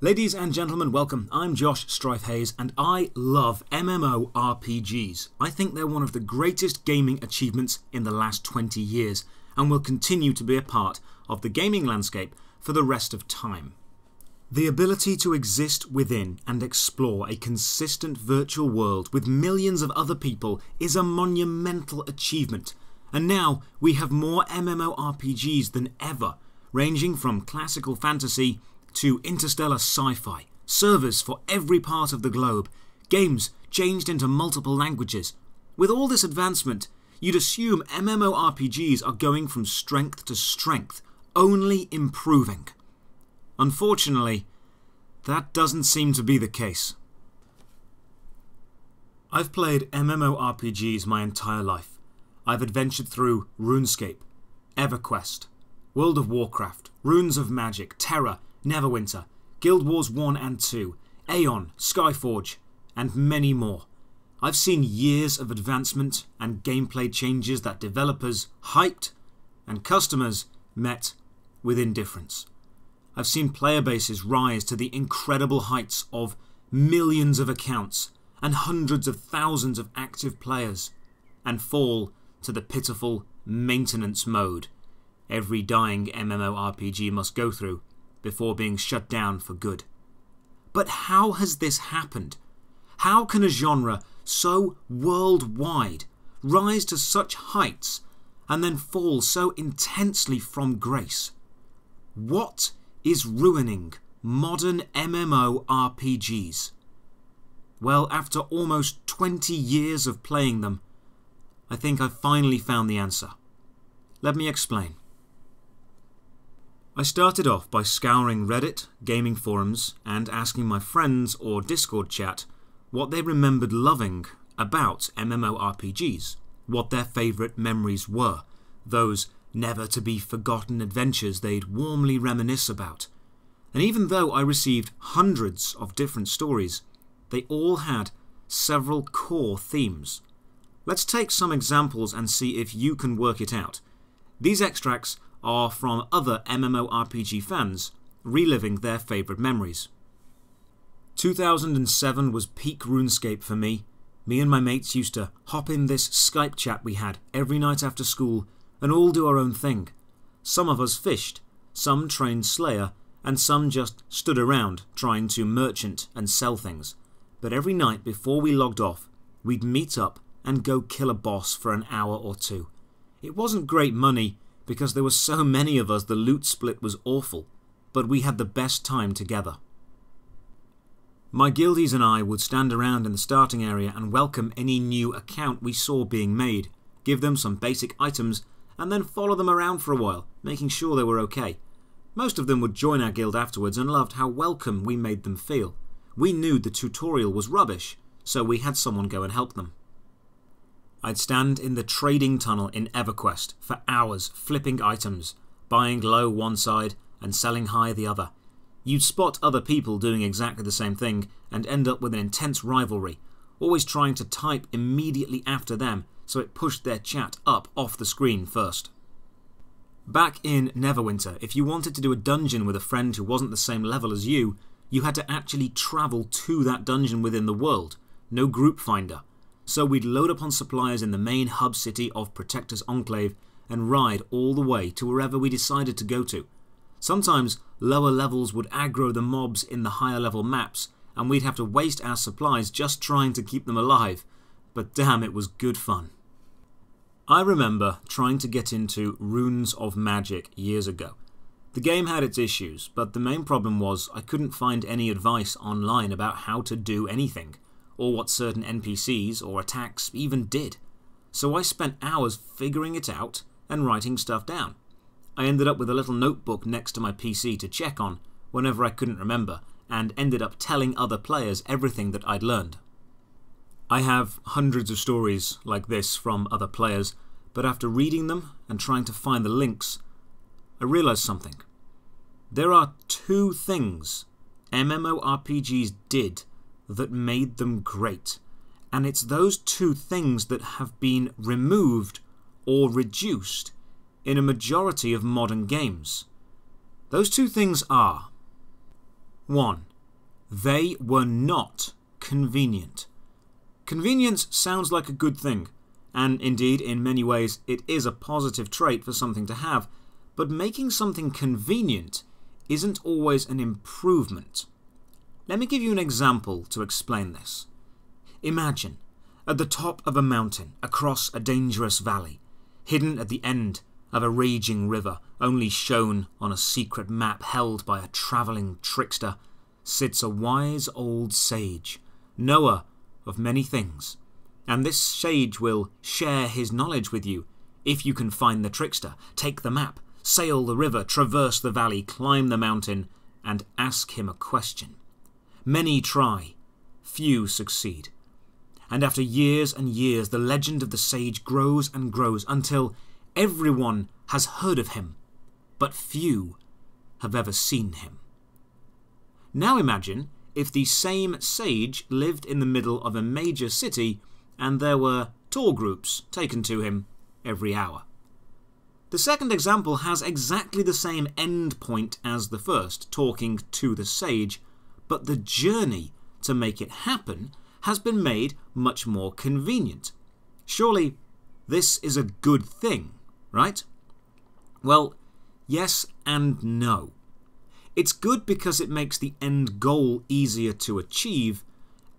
Ladies and gentlemen, welcome. I'm Josh Strife Hayes and I love MMORPGs. I think they're one of the greatest gaming achievements in the last 20 years and will continue to be a part of the gaming landscape for the rest of time. The ability to exist within and explore a consistent virtual world with millions of other people is a monumental achievement, and now we have more MMORPGs than ever, ranging from classical fantasy to interstellar sci-fi, servers for every part of the globe, games changed into multiple languages. With all this advancement, you'd assume MMORPGs are going from strength to strength, only improving. Unfortunately, that doesn't seem to be the case. I've played MMORPGs my entire life. I've adventured through RuneScape, EverQuest, World of Warcraft, Runes of Magic, Terror, Neverwinter, Guild Wars 1 and 2, Aeon, Skyforge, and many more. I've seen years of advancement and gameplay changes that developers hyped and customers met with indifference. I've seen player bases rise to the incredible heights of millions of accounts and hundreds of thousands of active players, and fall to the pitiful maintenance mode every dying MMORPG must go through before being shut down for good. But how has this happened? How can a genre so worldwide rise to such heights and then fall so intensely from grace? What is ruining modern MMORPGs? Well, after almost 20 years of playing them, I think I've finally found the answer. Let me explain. I started off by scouring Reddit, gaming forums, and asking my friends or Discord chat what they remembered loving about MMORPGs, what their favourite memories were, those never-to-be-forgotten adventures they'd warmly reminisce about. And even though I received hundreds of different stories, they all had several core themes. Let's take some examples and see if you can work it out. These extracts are from other MMORPG fans reliving their favourite memories. 2007 was peak RuneScape for me. Me and my mates used to hop in this Skype chat we had every night after school and all do our own thing. Some of us fished, some trained Slayer, and some just stood around trying to merchant and sell things. But every night before we logged off, we'd meet up and go kill a boss for an hour or two. It wasn't great money, because there were so many of us the loot split was awful, but we had the best time together. My guildies and I would stand around in the starting area and welcome any new account we saw being made, give them some basic items, and then follow them around for a while, making sure they were okay. Most of them would join our guild afterwards and loved how welcome we made them feel. We knew the tutorial was rubbish, so we had someone go and help them. I'd stand in the trading tunnel in EverQuest for hours flipping items, buying low one side and selling high the other. You'd spot other people doing exactly the same thing and end up with an intense rivalry, always trying to type immediately after them so it pushed their chat up off the screen first. Back in Neverwinter, if you wanted to do a dungeon with a friend who wasn't the same level as you, you had to actually travel to that dungeon within the world, no group finder. So we'd load up on supplies in the main hub city of Protector's Enclave and ride all the way to wherever we decided to go to. Sometimes lower levels would aggro the mobs in the higher level maps and we'd have to waste our supplies just trying to keep them alive, but damn, it was good fun. I remember trying to get into Runes of Magic years ago. The game had its issues, but the main problem was I couldn't find any advice online about how to do anything, or what certain NPCs or attacks even did, so I spent hours figuring it out and writing stuff down. I ended up with a little notebook next to my PC to check on whenever I couldn't remember, and ended up telling other players everything that I'd learned. I have hundreds of stories like this from other players, but after reading them and trying to find the links, I realized something. There are two things MMORPGs did that made them great, and it's those two things that have been removed or reduced in a majority of modern games. Those two things are One, they were not convenient. Convenience sounds like a good thing, and indeed in many ways it is a positive trait for something to have, but making something convenient isn't always an improvement. Let me give you an example to explain this. Imagine, at the top of a mountain, across a dangerous valley, hidden at the end of a raging river, only shown on a secret map held by a travelling trickster, sits a wise old sage, knower of many things, and this sage will share his knowledge with you if you can find the trickster, take the map, sail the river, traverse the valley, climb the mountain, and ask him a question. Many try, few succeed. And after years and years, the legend of the sage grows and grows until everyone has heard of him, but few have ever seen him. Now imagine if the same sage lived in the middle of a major city and there were tour groups taken to him every hour. The second example has exactly the same end point as the first, talking to the sage, but the journey to make it happen has been made much more convenient. Surely this is a good thing, right? Well, yes and no. It's good because it makes the end goal easier to achieve,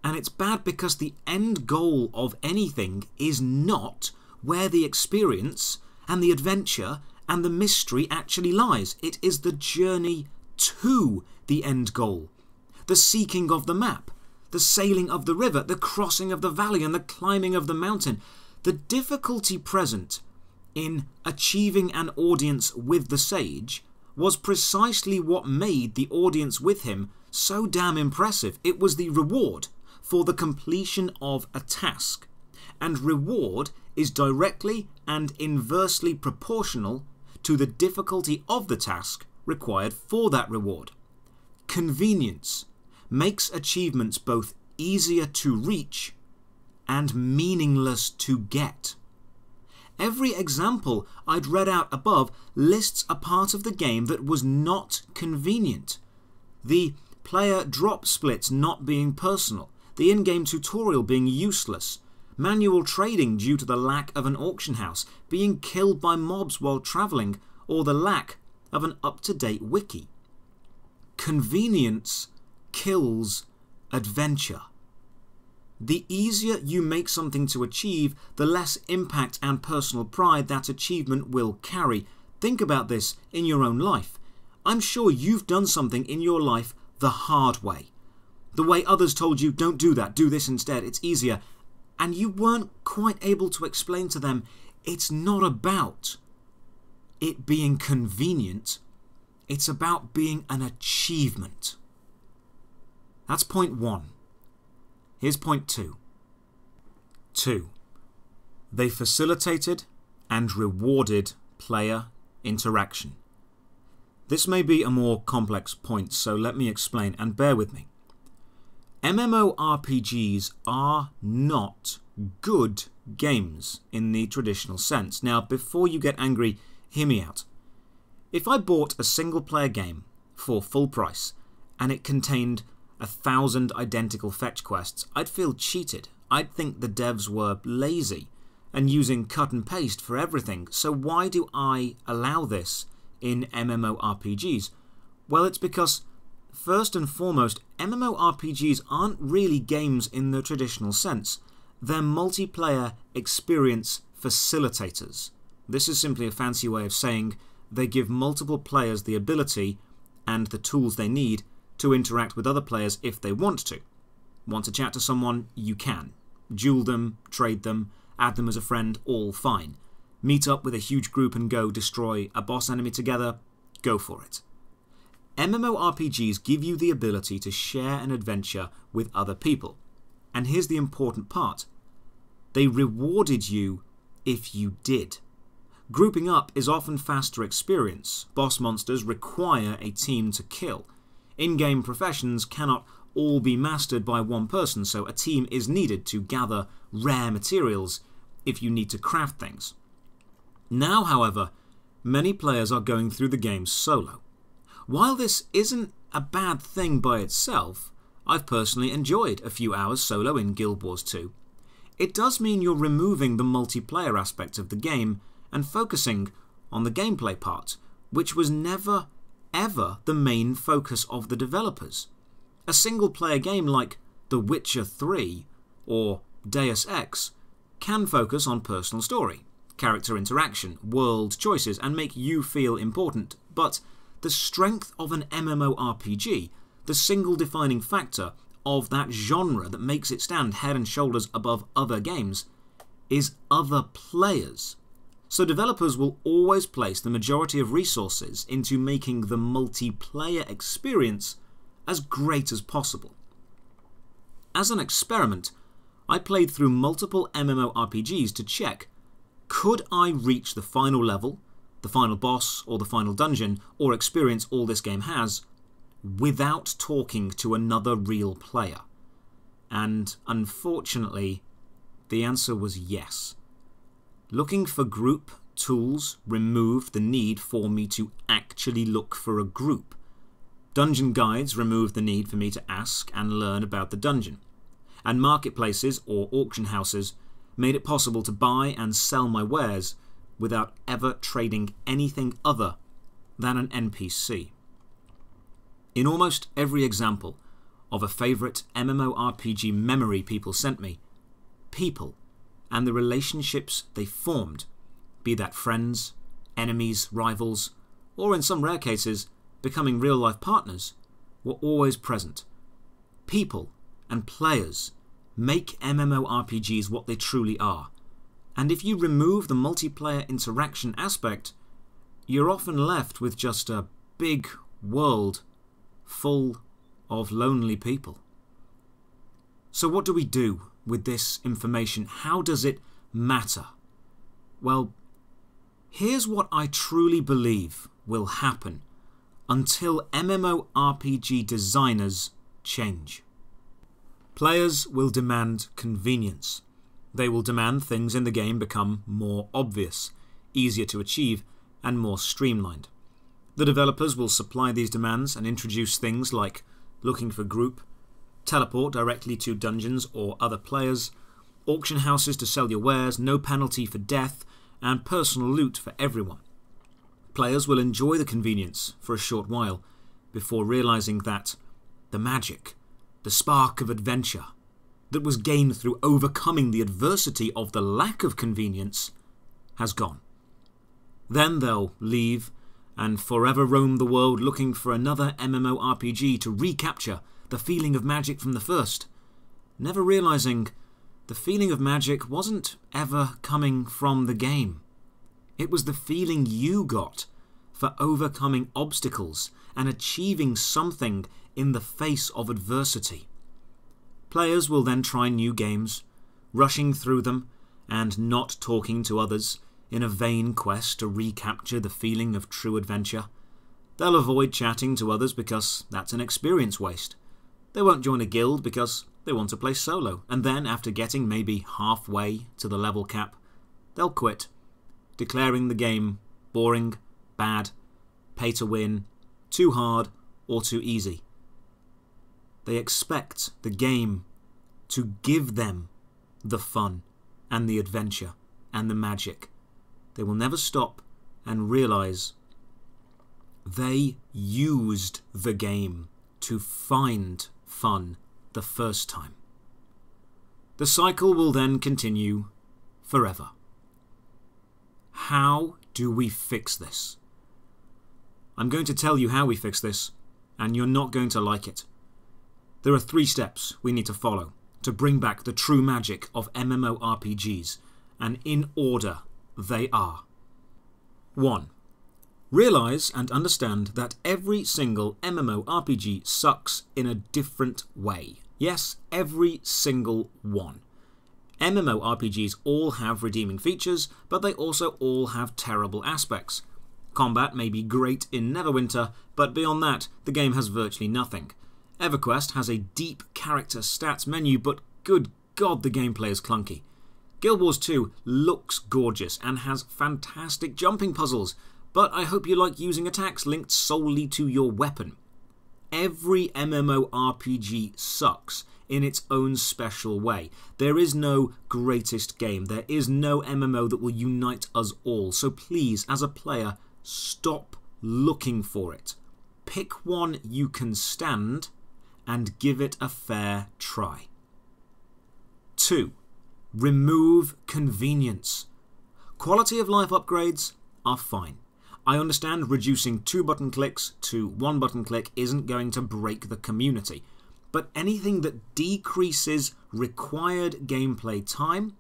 and it's bad because the end goal of anything is not where the experience and the adventure and the mystery actually lies. It is the journey to the end goal, the seeking of the map, the sailing of the river, the crossing of the valley, and the climbing of the mountain. The difficulty present in achieving an audience with the sage was precisely what made the audience with him so damn impressive. It was the reward for the completion of a task, and reward is directly and inversely proportional to the difficulty of the task required for that reward. Convenience makes achievements both easier to reach and meaningless to get. Every example I'd read out above lists a part of the game that was not convenient. The player drop splits not being personal, the in-game tutorial being useless, manual trading due to the lack of an auction house, being killed by mobs while travelling, or the lack of an up-to-date wiki. Convenience kills adventure. The easier you make something to achieve, the less impact and personal pride that achievement will carry. Think about this in your own life. I'm sure you've done something in your life the hard way. The way others told you, don't do that, do this instead, it's easier. And you weren't quite able to explain to them, it's not about it being convenient, it's about being an achievement. That's point one. Here's point two. Two, they facilitated and rewarded player interaction. This may be a more complex point, so let me explain and bear with me. MMORPGs are not good games in the traditional sense. Now, before you get angry, hear me out. If I bought a single-player game for full price and it contained 1,000 identical fetch quests, I'd feel cheated. I'd think the devs were lazy and using cut and paste for everything. So why do I allow this in MMORPGs? Well, it's because, first and foremost, MMORPGs aren't really games in the traditional sense. They're multiplayer experience facilitators. This is simply a fancy way of saying they give multiple players the ability and the tools they need to interact with other players if they want to. Want to chat to someone? You can. Duel them, trade them, add them as a friend, all fine. Meet up with a huge group and go destroy a boss enemy together? Go for it. MMORPGs give you the ability to share an adventure with other people. And here's the important part. They rewarded you if you did. Grouping up is often faster experience. Boss monsters require a team to kill. In-game professions cannot all be mastered by one person, so a team is needed to gather rare materials if you need to craft things. Now, however, many players are going through the game solo. While this isn't a bad thing by itself, I've personally enjoyed a few hours solo in Guild Wars 2. It does mean you're removing the multiplayer aspect of the game and focusing on the gameplay part, which was never, ever the main focus of the developers. A single-player game like The Witcher 3 or Deus Ex can focus on personal story, character interaction, world choices, and make you feel important, but the strength of an MMORPG, the single defining factor of that genre that makes it stand head and shoulders above other games, is other players. So developers will always place the majority of resources into making the multiplayer experience as great as possible. As an experiment, I played through multiple MMORPGs to check, could I reach the final level, the final boss, or the final dungeon, or experience all this game has, without talking to another real player? And unfortunately, the answer was yes. Looking for group tools removed the need for me to actually look for a group. Dungeon guides removed the need for me to ask and learn about the dungeon. And marketplaces or auction houses made it possible to buy and sell my wares without ever trading anything other than an NPC. In almost every example of a favourite MMORPG memory people sent me, people and the relationships they formed, be that friends, enemies, rivals, or in some rare cases, becoming real-life partners, were always present. People and players make MMORPGs what they truly are, and if you remove the multiplayer interaction aspect, you're often left with just a big world full of lonely people. So what do we do with this information? How does it matter? Well, here's what I truly believe will happen until MMORPG designers change. Players will demand convenience. They will demand things in the game become more obvious, easier to achieve, and more streamlined. The developers will supply these demands and introduce things like looking for group, teleport directly to dungeons or other players, auction houses to sell your wares, no penalty for death, and personal loot for everyone. Players will enjoy the convenience for a short while before realizing that the magic, the spark of adventure that was gained through overcoming the adversity of the lack of convenience has gone. Then they'll leave and forever roam the world looking for another MMORPG to recapture the feeling of magic from the first, never realizing the feeling of magic wasn't ever coming from the game. It was the feeling you got for overcoming obstacles and achieving something in the face of adversity. Players will then try new games, rushing through them and not talking to others in a vain quest to recapture the feeling of true adventure. They'll avoid chatting to others because that's an experience waste. They won't join a guild because they want to play solo, and then after getting maybe halfway to the level cap, they'll quit, declaring the game boring, bad, pay to win, too hard, or too easy. They expect the game to give them the fun and the adventure and the magic. They will never stop and realize they used the game to find fun the first time. The cycle will then continue forever. How do we fix this? I'm going to tell you how we fix this, and you're not going to like it. There are 3 steps we need to follow to bring back the true magic of MMORPGs, and in order they are. 1. Realize and understand that every single MMORPG sucks in a different way. Yes, every single one. MMORPGs all have redeeming features, but they also all have terrible aspects. Combat may be great in Neverwinter, but beyond that, the game has virtually nothing. EverQuest has a deep character stats menu, but good god, the gameplay is clunky. Guild Wars 2 looks gorgeous and has fantastic jumping puzzles, but I hope you like using attacks linked solely to your weapon. Every MMORPG sucks in its own special way. There is no greatest game. There is no MMO that will unite us all. So please, as a player, stop looking for it. Pick one you can stand and give it a fair try. 2. Remove convenience. Quality of life upgrades are fine. I understand reducing 2 button clicks to 1 button click isn't going to break the community, but anything that decreases required gameplay time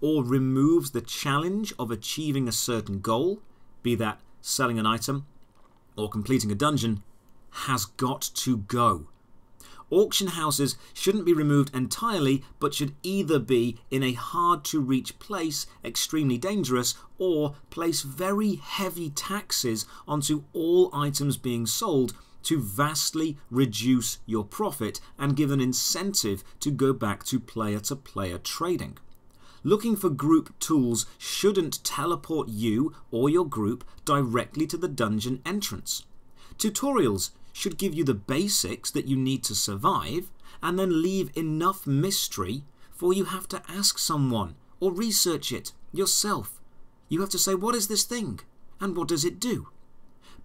or removes the challenge of achieving a certain goal, be that selling an item or completing a dungeon, has got to go. Auction houses shouldn't be removed entirely, but should either be in a hard-to-reach place, extremely dangerous, or place very heavy taxes onto all items being sold to vastly reduce your profit and give an incentive to go back to player trading. Looking for group tools shouldn't teleport you or your group directly to the dungeon entrance. Tutorials should give you the basics that you need to survive, and then leave enough mystery for you have to ask someone or research it yourself. You have to say, what is this thing and what does it do?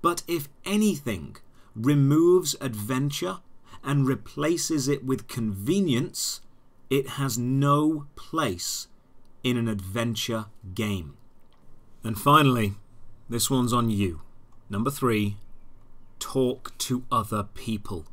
But if anything removes adventure and replaces it with convenience, it has no place in an adventure game. And finally, this one's on you. Number 3. Talk to other people.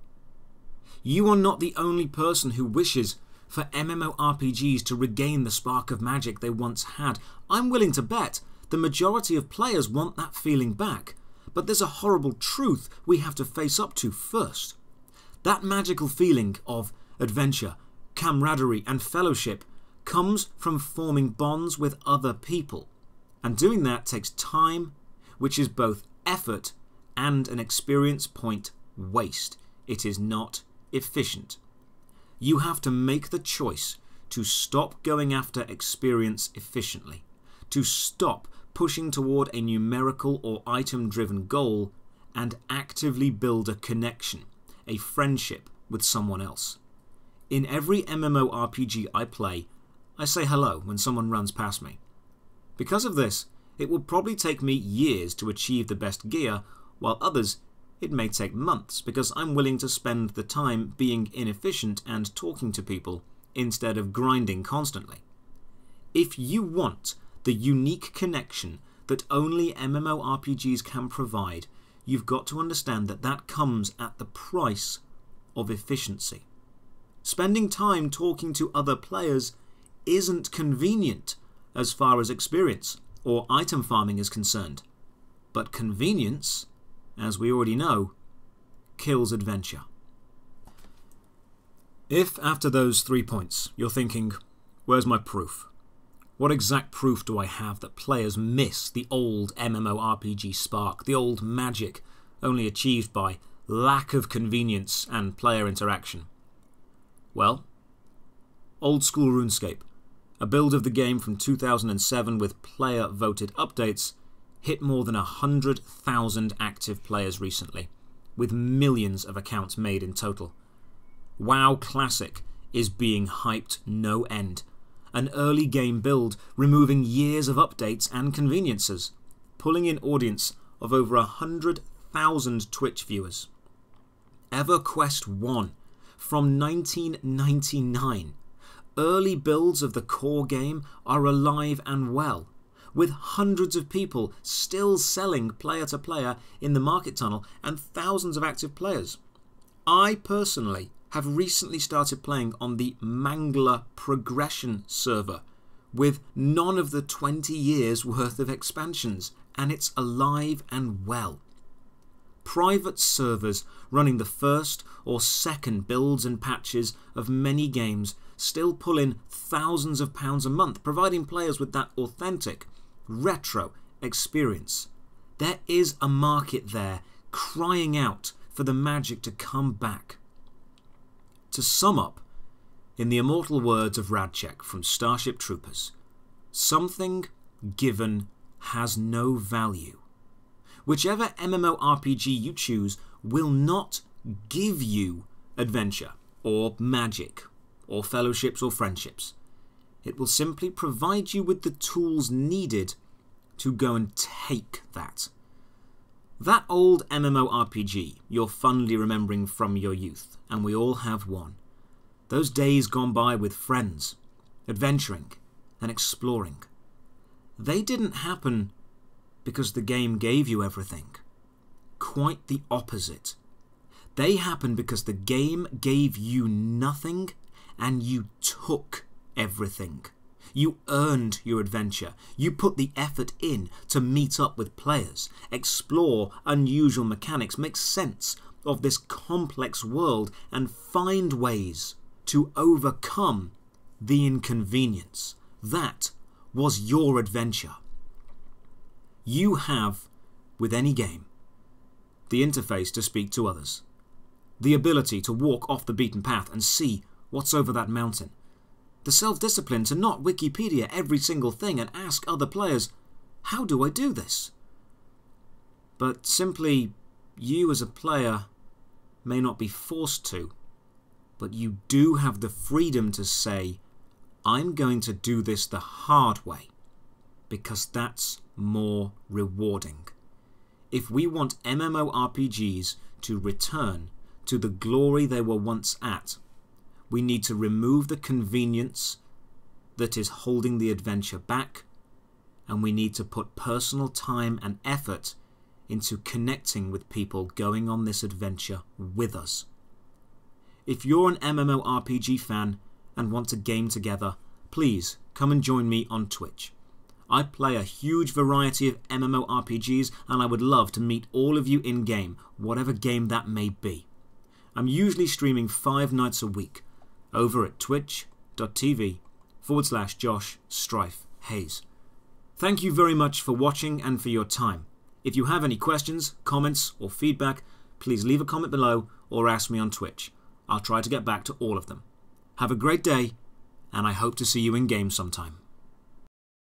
You are not the only person who wishes for MMORPGs to regain the spark of magic they once had. I'm willing to bet the majority of players want that feeling back, but there's a horrible truth we have to face up to first. That magical feeling of adventure, camaraderie and fellowship comes from forming bonds with other people, and doing that takes time, which is both effort and an experience point waste. It is not efficient. You have to make the choice to stop going after experience efficiently, to stop pushing toward a numerical or item-driven goal, and actively build a connection, a friendship with someone else. In every MMORPG I play, I say hello when someone runs past me. Because of this, it will probably take me years to achieve the best gear, while others, it may take months, because I'm willing to spend the time being inefficient and talking to people instead of grinding constantly. If you want the unique connection that only MMORPGs can provide, you've got to understand that that comes at the price of efficiency. Spending time talking to other players isn't convenient as far as experience or item farming is concerned, but convenience, as we already know, kills adventure. If after those 3 points you're thinking, where's my proof? What exact proof do I have that players miss the old MMORPG spark, the old magic only achieved by lack of convenience and player interaction? Well, Old School RuneScape, a build of the game from 2007 with player-voted updates, hit more than 100,000 active players recently, with millions of accounts made in total. WoW Classic is being hyped no end. An early game build removing years of updates and conveniences, pulling in audience of over 100,000 Twitch viewers. EverQuest 1 from 1999. Early builds of the core game are alive and well, with hundreds of people still selling player to player in the market tunnel and thousands of active players. I personally have recently started playing on the Mangler progression server with none of the 20 years worth of expansions, and it's alive and well. Private servers running the first or second builds and patches of many games still pull in thousands of pounds a month, providing players with that authentic, retro experience. There is a market there crying out for the magic to come back. To sum up, in the immortal words of Radcheck from Starship Troopers, something given has no value. Whichever MMORPG you choose will not give you adventure or magic or fellowships or friendships. It will simply provide you with the tools needed to go and take that. That old MMORPG you're fondly remembering from your youth, and we all have one. Those days gone by with friends, adventuring and exploring. They didn't happen because the game gave you everything. Quite the opposite. They happened because the game gave you nothing and you took everything. You earned your adventure. You put the effort in to meet up with players, explore unusual mechanics, make sense of this complex world, and find ways to overcome the inconvenience. That was your adventure. You have, with any game, the interface to speak to others, the ability to walk off the beaten path and see what's over that mountain, the self-discipline to not Wikipedia every single thing and ask other players, how do I do this? But simply, you as a player may not be forced to, but you do have the freedom to say, I'm going to do this the hard way, because that's more rewarding. If we want MMORPGs to return to the glory they were once at, we need to remove the convenience that is holding the adventure back, and we need to put personal time and effort into connecting with people going on this adventure with us. If you're an MMORPG fan and want to game together, please come and join me on Twitch. I play a huge variety of MMORPGs, and I would love to meet all of you in-game, whatever game that may be. I'm usually streaming 5 nights a week. Over at twitch.tv/Josh Strife Hayes. Thank you very much for watching and for your time. If you have any questions, comments or feedback, please leave a comment below or ask me on Twitch. I'll try to get back to all of them. Have a great day, and I hope to see you in game sometime.